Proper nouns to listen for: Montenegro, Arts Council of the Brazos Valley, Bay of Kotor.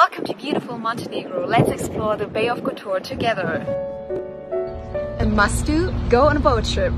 Welcome to beautiful Montenegro. Let's explore the Bay of Kotor together. A must-do, go on a boat trip.